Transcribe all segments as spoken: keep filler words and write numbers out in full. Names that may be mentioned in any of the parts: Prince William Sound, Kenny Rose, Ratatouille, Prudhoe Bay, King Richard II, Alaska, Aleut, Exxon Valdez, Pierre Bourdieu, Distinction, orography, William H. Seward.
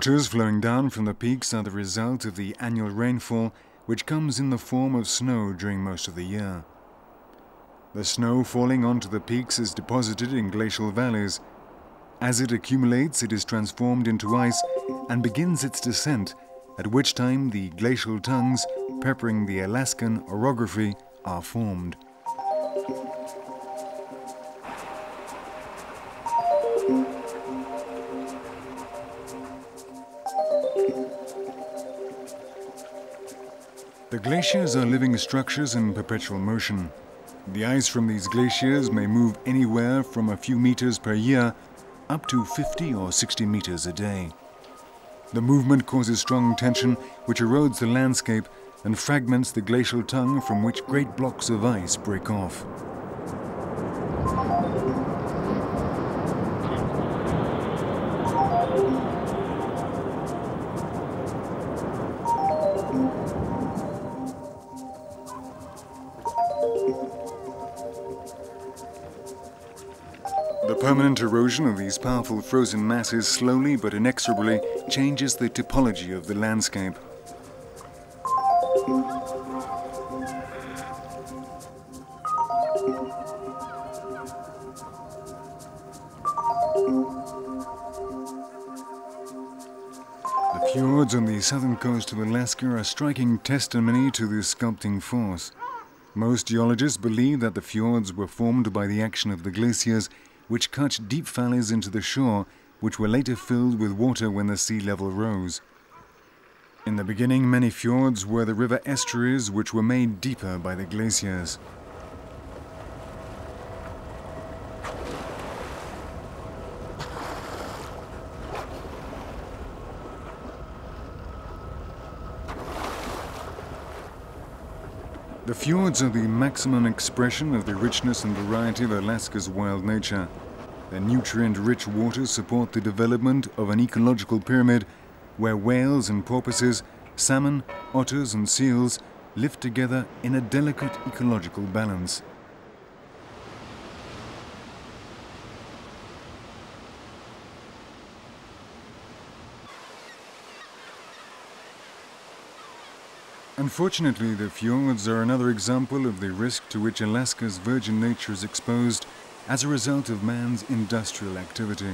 Waters flowing down from the peaks are the result of the annual rainfall, which comes in the form of snow during most of the year. The snow falling onto the peaks is deposited in glacial valleys. As it accumulates, it is transformed into ice and begins its descent, at which time the glacial tongues, peppering the Alaskan orography, are formed. The glaciers are living structures in perpetual motion. The ice from these glaciers may move anywhere from a few meters per year up to fifty or sixty meters a day. The movement causes strong tension, which erodes the landscape and fragments the glacial tongue from which great blocks of ice break off. The permanent erosion of these powerful frozen masses slowly but inexorably changes the topology of the landscape. The fjords on the southern coast of Alaska are striking testimony to this sculpting force. Most geologists believe that the fjords were formed by the action of the glaciers, which cut deep valleys into the shore, which were later filled with water when the sea level rose. In the beginning, many fjords were the river estuaries, which were made deeper by the glaciers. The fjords are the maximum expression of the richness and variety of Alaska's wild nature. Their nutrient-rich waters support the development of an ecological pyramid where whales and porpoises, salmon, otters and seals live together in a delicate ecological balance. Unfortunately, the fjords are another example of the risk to which Alaska's virgin nature is exposed as a result of man's industrial activity.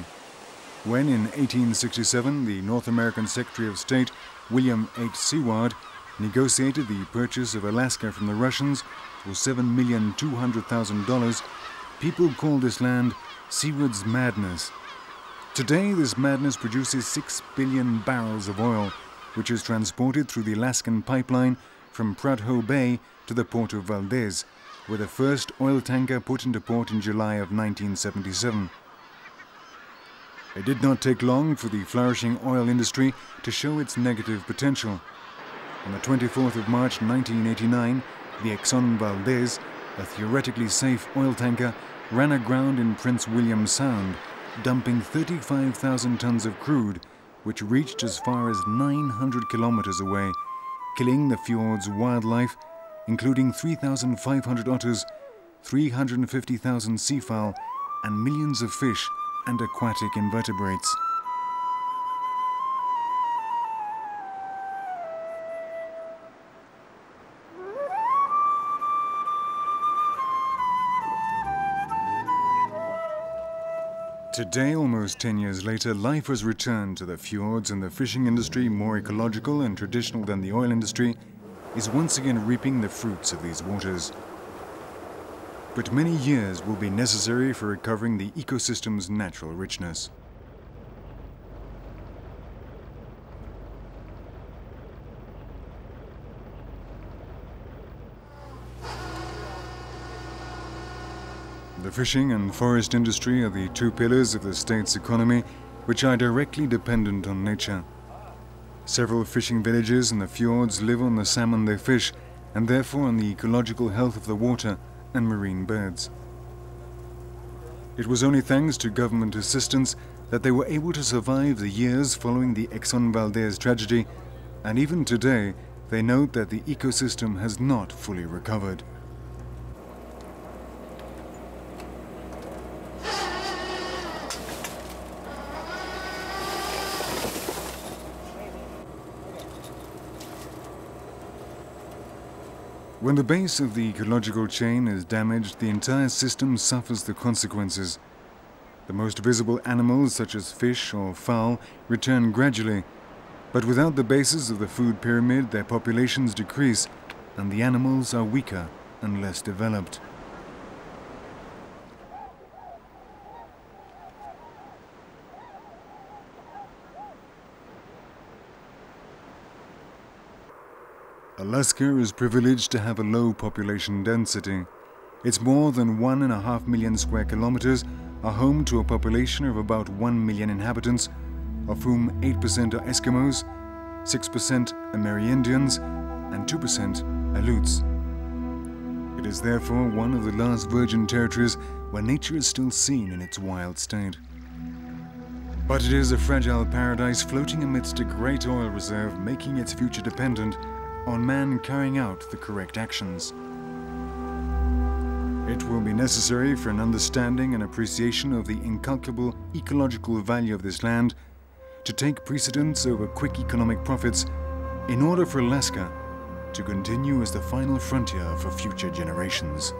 When in eighteen sixty-seven, the North American Secretary of State, William H. Seward, negotiated the purchase of Alaska from the Russians for seven million two hundred thousand dollars, people called this land Seward's Madness. Today, this madness produces six billion barrels of oil, which is transported through the Alaskan pipeline from Prudhoe Bay to the port of Valdez, where the first oil tanker put into port in July of nineteen seventy-seven. It did not take long for the flourishing oil industry to show its negative potential. On the twenty-fourth of March nineteen eighty-nine, the Exxon Valdez, a theoretically safe oil tanker, ran aground in Prince William Sound, dumping thirty-five thousand tons of crude, which reached as far as nine hundred kilometers away, killing the fjord's wildlife, including three thousand five hundred otters, three hundred fifty thousand seafowl, and millions of fish and aquatic invertebrates. Today, almost ten years later, life has returned to the fjords, and the fishing industry, more ecological and traditional than the oil industry, is once again reaping the fruits of these waters. But many years will be necessary for recovering the ecosystem's natural richness. The fishing and forest industry are the two pillars of the state's economy, which are directly dependent on nature. Several fishing villages in the fjords live on the salmon they fish, and therefore on the ecological health of the water and marine birds. It was only thanks to government assistance that they were able to survive the years following the Exxon Valdez tragedy, and even today they note that the ecosystem has not fully recovered. When the base of the ecological chain is damaged, the entire system suffers the consequences. The most visible animals, such as fish or fowl, return gradually, but without the bases of the food pyramid, their populations decrease, and the animals are weaker and less developed. Alaska is privileged to have a low population density. Its more than one and a half million square kilometers are home to a population of about one million inhabitants, of whom eight percent are Eskimos, six percent Amerindians, and two percent Aleuts. It is therefore one of the last virgin territories where nature is still seen in its wild state. But it is a fragile paradise floating amidst a great oil reserve, making its future dependent on man carrying out the correct actions. It will be necessary for an understanding and appreciation of the incalculable ecological value of this land to take precedence over quick economic profits in order for Alaska to continue as the final frontier for future generations.